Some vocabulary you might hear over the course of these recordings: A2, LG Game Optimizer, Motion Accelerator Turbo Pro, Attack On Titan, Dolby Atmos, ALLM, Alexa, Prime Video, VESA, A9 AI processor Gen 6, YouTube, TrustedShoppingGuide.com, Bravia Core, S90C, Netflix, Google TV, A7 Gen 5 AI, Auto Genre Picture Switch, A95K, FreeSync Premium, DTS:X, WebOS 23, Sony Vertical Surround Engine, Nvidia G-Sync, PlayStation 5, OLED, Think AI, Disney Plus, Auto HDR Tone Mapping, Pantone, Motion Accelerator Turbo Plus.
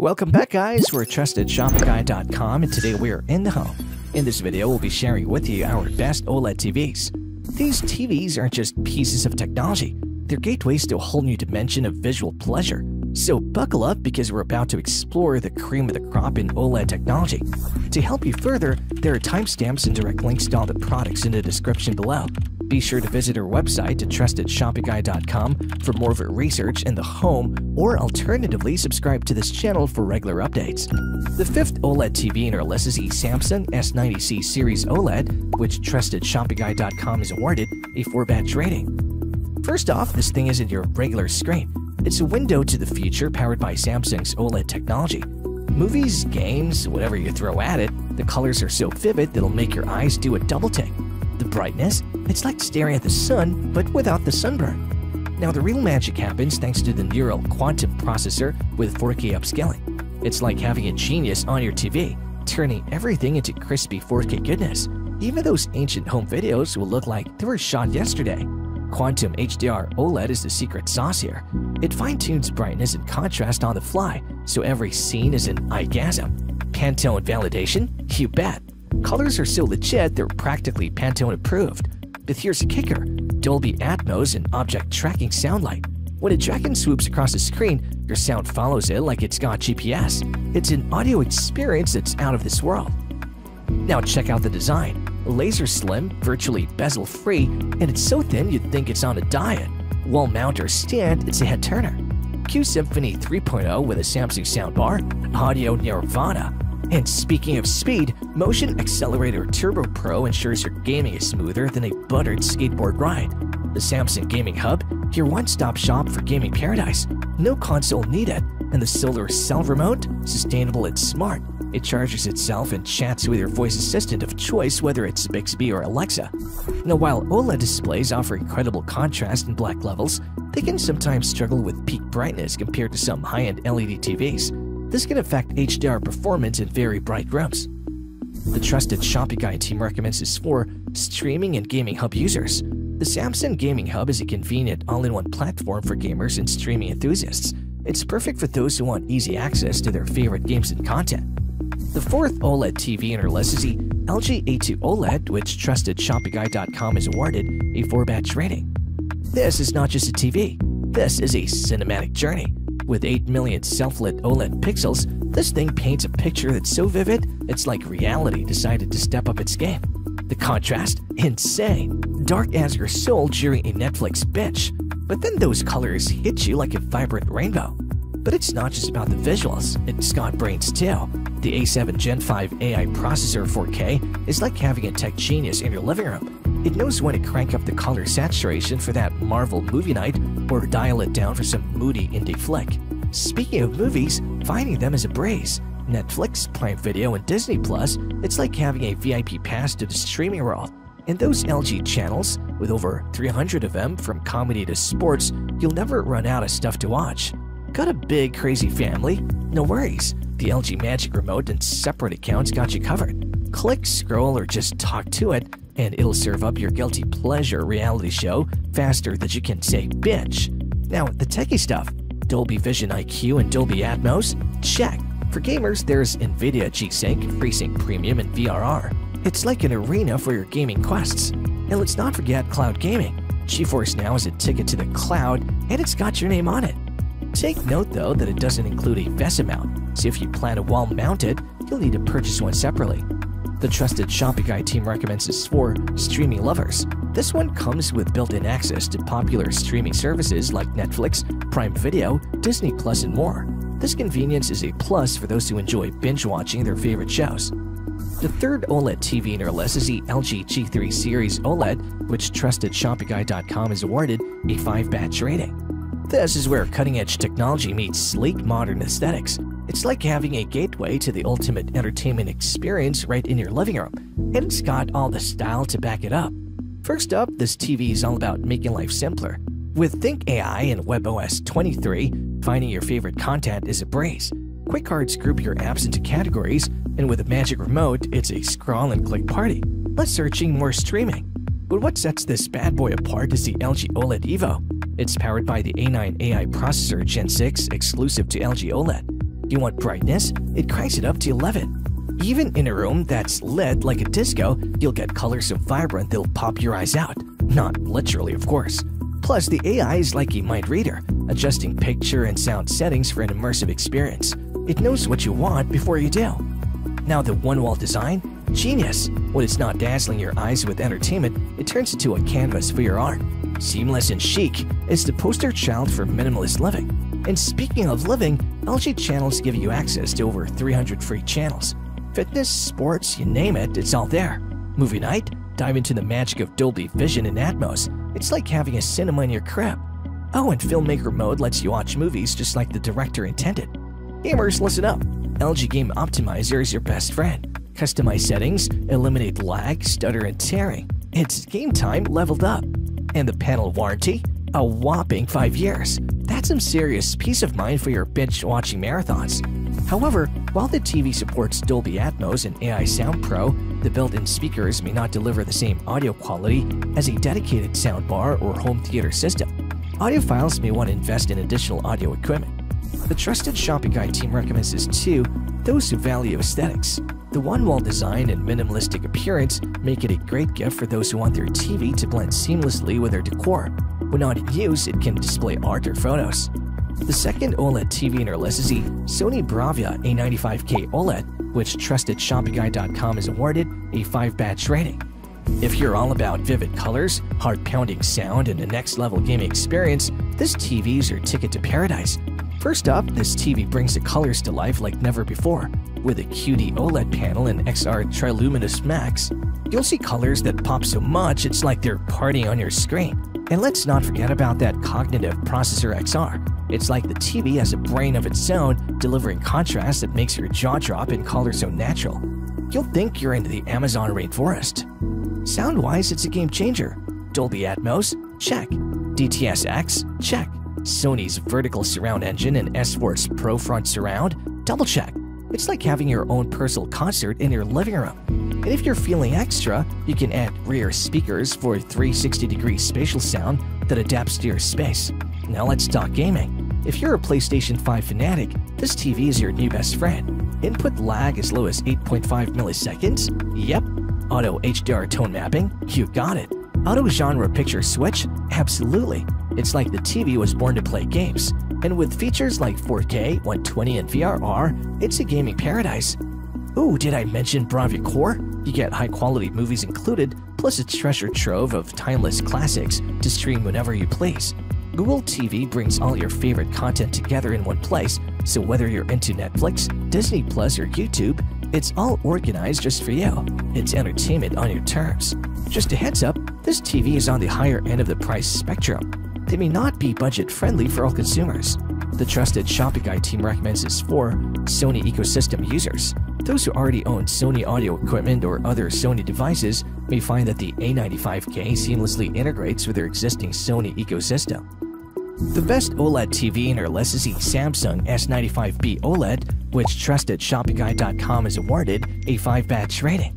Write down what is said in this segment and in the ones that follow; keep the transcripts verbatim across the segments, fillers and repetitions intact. Welcome back, guys. We're Trusted Shopping Guide dot com, and today we are in the home. In this video, we'll be sharing with you our best OLED T Vs. These T Vs aren't just pieces of technology. They're gateways to a whole new dimension of visual pleasure. So buckle up, because we're about to explore the cream of the crop in OLED technology. To help you further, there are timestamps and direct links to all the products in the description below. Be sure to visit our website at Trusted Shopping Guide dot com for more of our research in the home, or alternatively subscribe to this channel for regular updates. The fifth OLED T V in our list is the Samsung S ninety C Series OLED, which Trusted Shopping Guide dot com has awarded a four-batch rating. First off, this thing isn't your regular screen. It's a window to the future powered by Samsung's OLED technology. Movies, games, whatever you throw at it, the colors are so vivid that'll make your eyes do a double take. The brightness, it's like staring at the sun, but without the sunburn. Now, the real magic happens thanks to the neural quantum processor with four K upscaling. It's like having a genius on your T V, turning everything into crispy four K goodness. Even those ancient home videos will look like they were shot yesterday. Quantum H D R OLED is the secret sauce here. It fine-tunes brightness and contrast on the fly, so every scene is an eye-gasm. Pantone validation? You bet. Colors are so legit they're practically Pantone approved. But here's the kicker: Dolby Atmos and object tracking sound light. When a dragon swoops across the screen, your sound follows it like it's got G P S. It's an audio experience that's out of this world. Now check out the design. Laser slim, virtually bezel-free, and it's so thin you'd think it's on a diet. Wall mount or stand, it's a head-turner. Q-Symphony three point oh with a Samsung soundbar, audio nirvana. And speaking of speed, Motion Accelerator Turbo Pro ensures your gaming is smoother than a buttered skateboard ride. The Samsung Gaming Hub, your one-stop shop for gaming paradise. No console needed, and the solar cell remote, sustainable and smart. It charges itself and chats with your voice assistant of choice, whether it's Bixby or Alexa. Now, while OLED displays offer incredible contrast and black levels, they can sometimes struggle with peak brightness compared to some high-end L E D T Vs. This can affect H D R performance in very bright rooms. The Trusted Shopping Guide team recommends this for streaming and gaming hub users. The Samsung Gaming Hub is a convenient all-in-one platform for gamers and streaming enthusiasts. It's perfect for those who want easy access to their favorite games and content. The fourth OLED T V in our list is the L G A two OLED, which Trusted Shopping Guide dot com has awarded a four-batch rating. This is not just a T V. This is a cinematic journey. With eight million self-lit OLED pixels, this thing paints a picture that's so vivid, it's like reality decided to step up its game. The contrast? Insane. Dark as your soul during a Netflix binge. But then those colors hit you like a vibrant rainbow. But it's not just about the visuals, it's got brains too. The A seven Gen five A I processor four K is like having a tech genius in your living room. It knows when to crank up the color saturation for that Marvel movie night, or dial it down for some moody indie flick. Speaking of movies, finding them is a breeze. Netflix, Prime Video, and Disney Plus, it's like having a V I P pass to the streaming world. And those L G channels, with over three hundred of them from comedy to sports, you'll never run out of stuff to watch. Got a big, crazy family? No worries. The L G Magic Remote and separate accounts got you covered. Click, scroll, or just talk to it, and it'll serve up your guilty pleasure reality show faster than you can say bitch. Now, the techie stuff. Dolby Vision I Q and Dolby Atmos? Check. For gamers, there's Nvidia G-Sync, FreeSync Premium, and V R R. It's like an arena for your gaming quests. And let's not forget cloud gaming. GeForce Now is a ticket to the cloud, and it's got your name on it. Take note, though, that it doesn't include a V E S mount, so if you plan a wall-mounted, you'll need to purchase one separately. The Trusted Shopping Guide team recommends this for streaming lovers. This one comes with built-in access to popular streaming services like Netflix, Prime Video, Disney Plus, and more. This convenience is a plus for those who enjoy binge-watching their favorite shows. The third OLED T V in our list is the L G G three Series OLED, which Trusted Shopping Guide dot com has awarded a five-batch rating. This is where cutting-edge technology meets sleek, modern aesthetics. It's like having a gateway to the ultimate entertainment experience right in your living room, and it's got all the style to back it up. First up, this T V is all about making life simpler. With Think A I and WebOS twenty-three, finding your favorite content is a breeze. Quick cards group your apps into categories, and with a magic remote, it's a scroll-and-click party. Less searching, more streaming. But what sets this bad boy apart is the L G OLED EVO. It's powered by the A nine A I processor Gen six, exclusive to L G OLED. You want brightness? It cranks it up to eleven. Even in a room that's L E D like a disco, you'll get colors so vibrant they'll pop your eyes out. Not literally, of course. Plus, the A I is like a mind reader, adjusting picture and sound settings for an immersive experience. It knows what you want before you do. Now the one-wall design? Genius! When it's not dazzling your eyes with entertainment, it turns into a canvas for your art. Seamless and chic, it's the poster child for minimalist living. And speaking of living, L G channels give you access to over three hundred free channels. Fitness, sports, you name it, it's all there. Movie night? Dive into the magic of Dolby Vision and Atmos. It's like having a cinema in your crib. Oh, and filmmaker mode lets you watch movies just like the director intended. Gamers, listen up. L G Game Optimizer is your best friend. Customize settings, eliminate lag, stutter, and tearing. It's game time leveled up. And the panel warranty? A whopping five years. That's some serious peace of mind for your binge-watching marathons. However, while the T V supports Dolby Atmos and A I Sound Pro, the built-in speakers may not deliver the same audio quality as a dedicated soundbar or home theater system. Audiophiles may want to invest in additional audio equipment. The Trusted Shopping Guide team recommends this to those who value aesthetics. The one-wall design and minimalistic appearance make it a great gift for those who want their T V to blend seamlessly with their decor. When not in use, it can display art or photos. The second OLED T V in our list is the Sony Bravia A ninety-five K OLED, which Trusted Shopping Guide dot com has awarded a five-batch rating. If you're all about vivid colors, heart-pounding sound, and a next-level gaming experience, this T V is your ticket to paradise. First up, this T V brings the colors to life like never before. With a Q D OLED panel and X R Triluminous Max, you'll see colors that pop so much it's like they're partying on your screen. And let's not forget about that Cognitive Processor X R. It's like the T V has a brain of its own, delivering contrast that makes your jaw drop and colors so natural. You'll think you're into the Amazon rainforest. Sound-wise, it's a game-changer. Dolby Atmos? Check. D T S X? Check. Sony's Vertical Surround Engine and S-Force Pro Front Surround? Double-check. It's like having your own personal concert in your living room. And if you're feeling extra, you can add rear speakers for three hundred sixty degree spatial sound that adapts to your space. Now let's talk gaming. If you're a PlayStation five fanatic, this T V is your new best friend. Input lag as low as eight point five milliseconds? Yep. Auto H D R tone mapping? You got it. Auto genre picture switch? Absolutely. It's like the T V was born to play games. And with features like four K, one twenty, and V R R, it's a gaming paradise. Ooh, did I mention Bravia Core? You get high-quality movies included, plus a treasure trove of timeless classics to stream whenever you please. Google T V brings all your favorite content together in one place, so whether you're into Netflix, Disney Plus, or YouTube, it's all organized just for you. It's entertainment on your terms. Just a heads up, this T V is on the higher end of the price spectrum. They may not be budget-friendly for all consumers. The Trusted Shopping Guide team recommends this for Sony ecosystem users. Those who already own Sony audio equipment or other Sony devices may find that the A ninety-five K seamlessly integrates with their existing Sony ecosystem. The best OLED T V in our list is the Samsung S ninety-five B OLED, which Trusted Shopping Guide dot com has awarded a five-batch rating.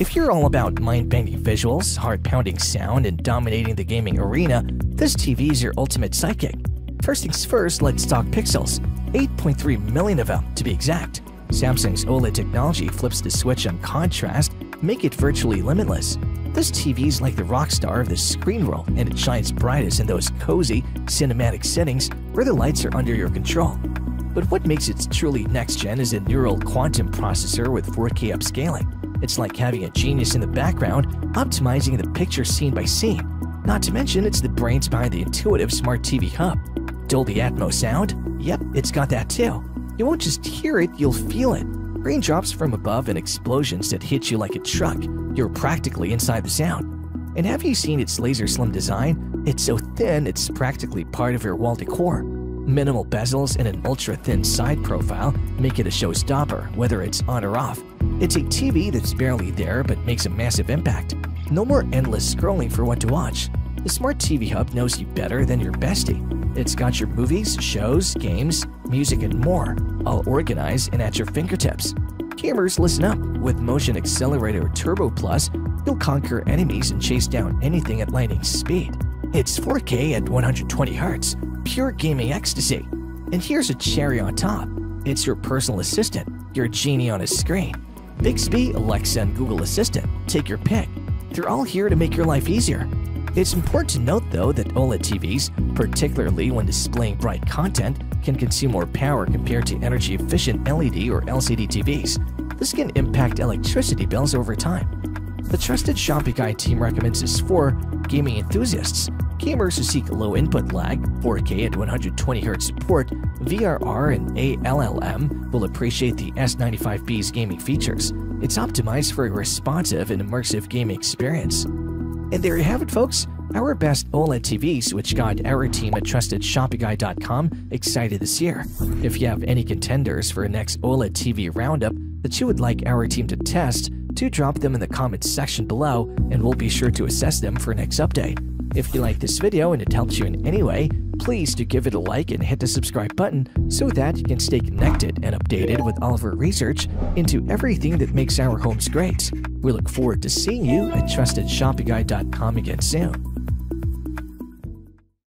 If you're all about mind-banging visuals, heart-pounding sound, and dominating the gaming arena, this T V is your ultimate psychic. First things first, let's talk pixels. eight point three million of them, to be exact. Samsung's OLED technology flips the switch on contrast, make it virtually limitless. This T V is like the rock star of the screen world, and it shines brightest in those cozy, cinematic settings where the lights are under your control. But what makes it truly next-gen is a neural quantum processor with four K upscaling. It's like having a genius in the background, optimizing the picture scene by scene. Not to mention, it's the brains behind the intuitive Smart T V Hub. Dolby Atmos sound? Yep, it's got that too. You won't just hear it, you'll feel it. Raindrops from above and explosions that hit you like a truck. You're practically inside the sound. And have you seen its laser-slim design? It's so thin, it's practically part of your wall decor. Minimal bezels and an ultra-thin side profile make it a showstopper, whether it's on or off. It's a T V that's barely there but makes a massive impact. No more endless scrolling for what to watch. The Smart T V Hub knows you better than your bestie. It's got your movies, shows, games, music, and more, all organized and at your fingertips. Gamers, listen up. With Motion Accelerator Turbo Plus, you'll conquer enemies and chase down anything at lightning speed. It's four K at one hundred twenty hertz, pure gaming ecstasy. And here's a cherry on top. It's your personal assistant, your genie on a screen. Bixby, Alexa, and Google Assistant, take your pick. They're all here to make your life easier. It's important to note, though, that OLED T Vs, particularly when displaying bright content, can consume more power compared to energy-efficient L E D or L C D T Vs. This can impact electricity bills over time. The Trusted Shopping Guide team recommends this for gaming enthusiasts, gamers who seek low input lag, four K at one hundred twenty hertz support, V R R, and A L L M will appreciate the S ninety-five B's gaming features. It's optimized for a responsive and immersive gaming experience. And there you have it, folks, our best OLED T Vs, which got our team at Trusted Shopping Guide dot com excited this year. If you have any contenders for a next OLED T V roundup that you would like our team to test, do drop them in the comments section below, and we'll be sure to assess them for next update. If you like this video and it helps you in any way, please do give it a like and hit the subscribe button so that you can stay connected and updated with all of our research into everything that makes our homes great. We look forward to seeing you at Trusted Shopping Guide dot com again soon.